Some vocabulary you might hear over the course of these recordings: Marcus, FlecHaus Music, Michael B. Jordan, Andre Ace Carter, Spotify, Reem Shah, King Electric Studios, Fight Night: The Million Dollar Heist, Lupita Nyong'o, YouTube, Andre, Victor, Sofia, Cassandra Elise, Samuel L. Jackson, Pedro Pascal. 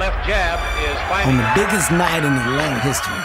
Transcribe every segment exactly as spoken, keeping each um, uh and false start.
left jab is final. On the biggest night in Atlanta history.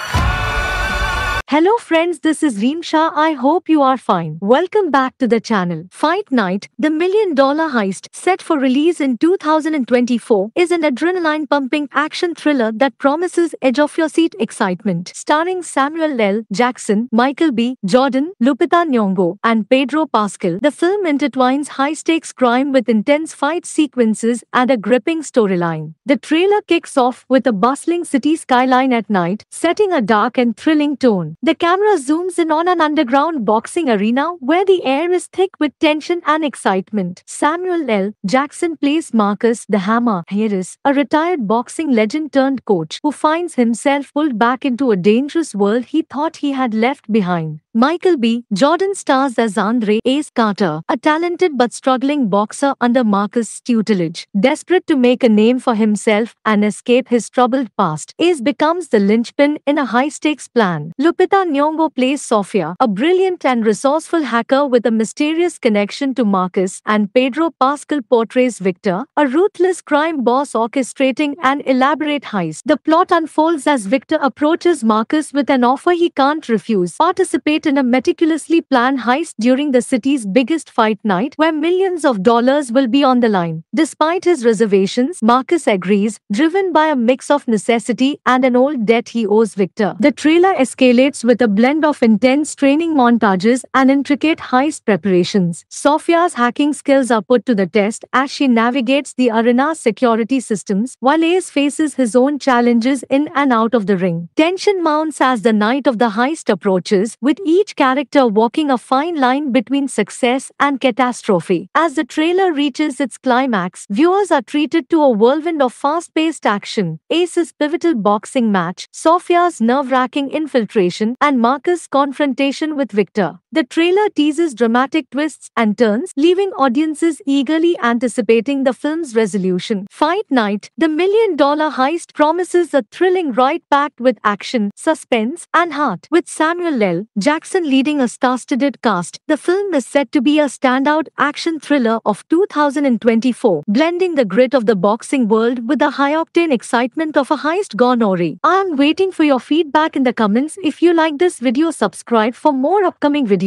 Hello friends, this is Reem Shah. I hope you are fine. Welcome back to the channel. Fight Night, the Million Dollar Heist, set for release in two thousand twenty-four, is an adrenaline-pumping action thriller that promises edge-of-your-seat excitement. Starring Samuel L. Jackson, Michael B. Jordan, Lupita Nyong'o, and Pedro Pascal, the film intertwines high-stakes crime with intense fight sequences and a gripping storyline. The trailer kicks off with a bustling city skyline at night, setting a dark and thrilling tone. The camera zooms in on an underground boxing arena where the air is thick with tension and excitement. Samuel L. Jackson plays Marcus the Hammer Harris, a retired boxing legend turned coach who finds himself pulled back into a dangerous world he thought he had left behind. Michael B. Jordan stars as Andre Ace Carter, a talented but struggling boxer under Marcus' tutelage. Desperate to make a name for himself and escape his troubled past, Ace becomes the linchpin in a high-stakes plan. Lupita Nyong'o plays Sofia, a brilliant and resourceful hacker with a mysterious connection to Marcus, and Pedro Pascal portrays Victor, a ruthless crime boss orchestrating an elaborate heist. The plot unfolds as Victor approaches Marcus with an offer he can't refuse: participate in a meticulously planned heist during the city's biggest fight night, where millions of dollars will be on the line. Despite his reservations, Marcus agrees, driven by a mix of necessity and an old debt he owes Victor. The trailer escalates with a blend of intense training montages and intricate heist preparations. Sofia's hacking skills are put to the test as she navigates the arena's security systems, while Ace faces his own challenges in and out of the ring. Tension mounts as the night of the heist approaches, with each character walking a fine line between success and catastrophe. As the trailer reaches its climax, viewers are treated to a whirlwind of fast-paced action. Ace's pivotal boxing match, Sofia's nerve-wracking infiltration, and Marcus' confrontation with Victor. The trailer teases dramatic twists and turns, leaving audiences eagerly anticipating the film's resolution. Fight Night, the Million Dollar Heist promises a thrilling ride packed with action, suspense, and heart. With Samuel L. Jackson leading a star-studded cast, the film is set to be a standout action thriller of two thousand twenty-four, blending the grit of the boxing world with the high-octane excitement of a heist gone awry. I'm waiting for your feedback in the comments. If you like this video, subscribe for more upcoming videos.